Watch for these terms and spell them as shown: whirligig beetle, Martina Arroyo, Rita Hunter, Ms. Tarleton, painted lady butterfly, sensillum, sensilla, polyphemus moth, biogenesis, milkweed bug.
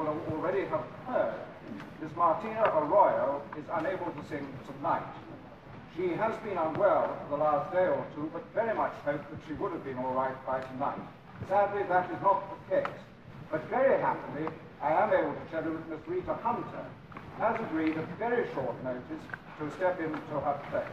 will already have heard, Ms. Martina Arroyo is unable to sing tonight. She has been unwell for the last day or two, but very much hoped that she would have been all right by tonight. Sadly, that is not the case. But very happily, I am able to tell you that Miss Rita Hunter has agreed at very short notice to step into her place.